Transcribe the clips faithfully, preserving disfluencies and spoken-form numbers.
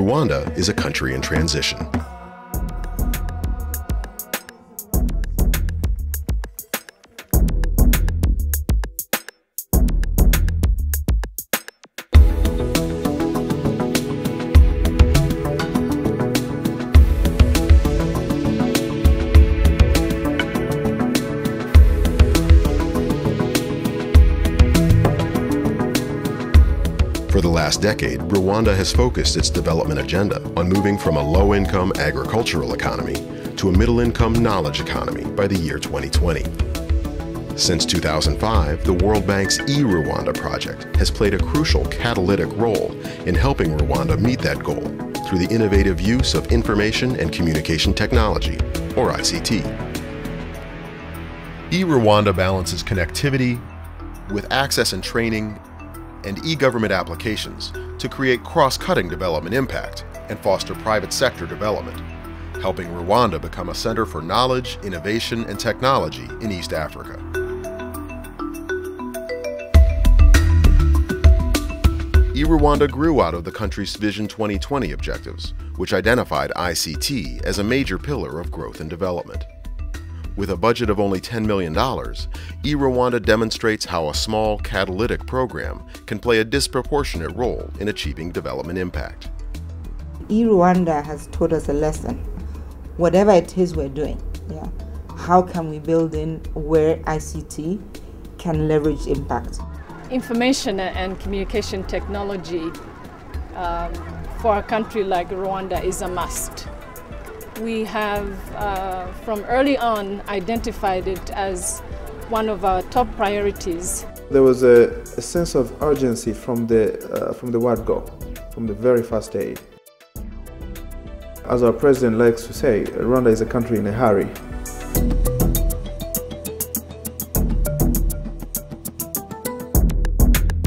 Rwanda is a country in transition. For the last decade, Rwanda has focused its development agenda on moving from a low-income agricultural economy to a middle-income knowledge economy by the year twenty twenty. Since two thousand five, the World Bank's E Rwanda project has played a crucial catalytic role in helping Rwanda meet that goal through the innovative use of information and communication technology, or I C T. E Rwanda balances connectivity with access and training and e-government applications to create cross-cutting development impact and foster private sector development, helping Rwanda become a center for knowledge, innovation, and technology in East Africa. E Rwanda grew out of the country's Vision twenty twenty objectives, which identified I C T as a major pillar of growth and development. With a budget of only ten million dollars, E Rwanda demonstrates how a small catalytic program can play a disproportionate role in achieving development impact. E Rwanda has taught us a lesson. Whatever it is we're doing, yeah, how can we build in where I C T can leverage impact? Information and communication technology um, for a country like Rwanda is a must. We have uh, from early on identified it as one of our top priorities. There was a, a sense of urgency from the, uh, from the word go, from the very first day. As our president likes to say, Rwanda is a country in a hurry.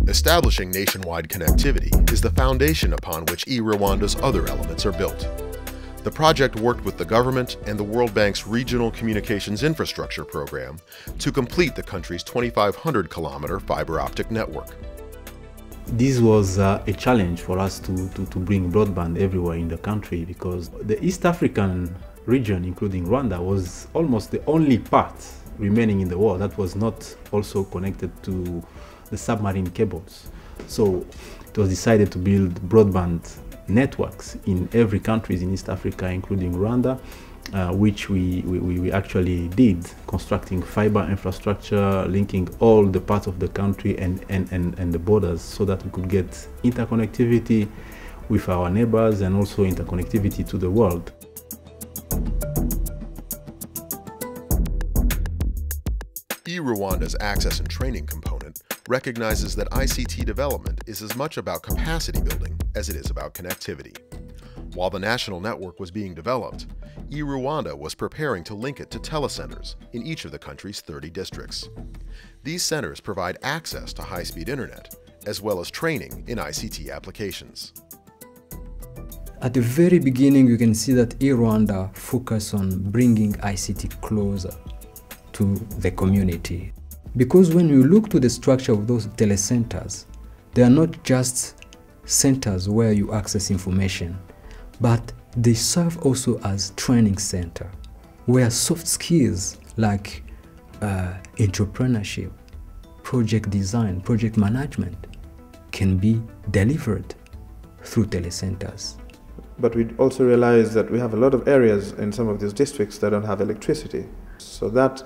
Establishing nationwide connectivity is the foundation upon which E Rwanda's other elements are built. The project worked with the government and the World Bank's Regional Communications Infrastructure Program to complete the country's twenty-five hundred kilometer fiber optic network. This was uh, a challenge for us to, to, to bring broadband everywhere in the country, because the East African region, including Rwanda, was almost the only part remaining in the world that was not also connected to the submarine cables. So it was decided to build broadband networks in every country in East Africa, including Rwanda, uh, which we, we, we actually did, constructing fiber infrastructure, linking all the parts of the country and, and, and, and the borders, so that we could get interconnectivity with our neighbors and also interconnectivity to the world. E Rwanda's access and training component recognizes that I C T development is as much about capacity building as it is about connectivity. While the national network was being developed, E Rwanda was preparing to link it to telecenters in each of the country's thirty districts. These centers provide access to high-speed internet, as well as training in I C T applications. At the very beginning, you can see that E Rwanda focused on bringing I C T closer to the community. Because when you look to the structure of those telecenters, they are not just centers where you access information, but they serve also as training center, where soft skills like uh, entrepreneurship, project design, project management can be delivered through telecenters. But we also realize that we have a lot of areas in some of these districts that don't have electricity. So that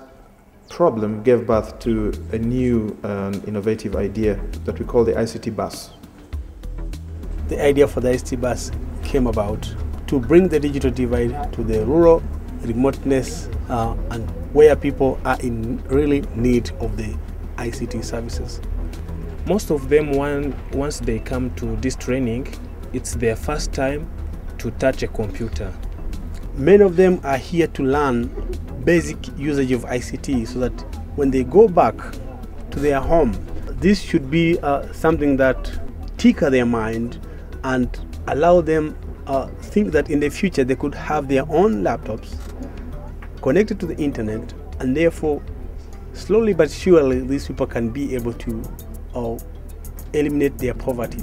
problem gave birth to a new and innovative idea that we call the I C T bus. The idea for the I C T bus came about to bring the digital divide to the rural remoteness uh, and where people are in really need of the I C T services. Most of them, one, once they come to this training, it's their first time to touch a computer. Many of them are here to learn basic usage of I C T, so that when they go back to their home, this should be uh, something that tickle their mind and allow them uh, think that in the future they could have their own laptops connected to the internet, and therefore slowly but surely these people can be able to uh, eliminate their poverty.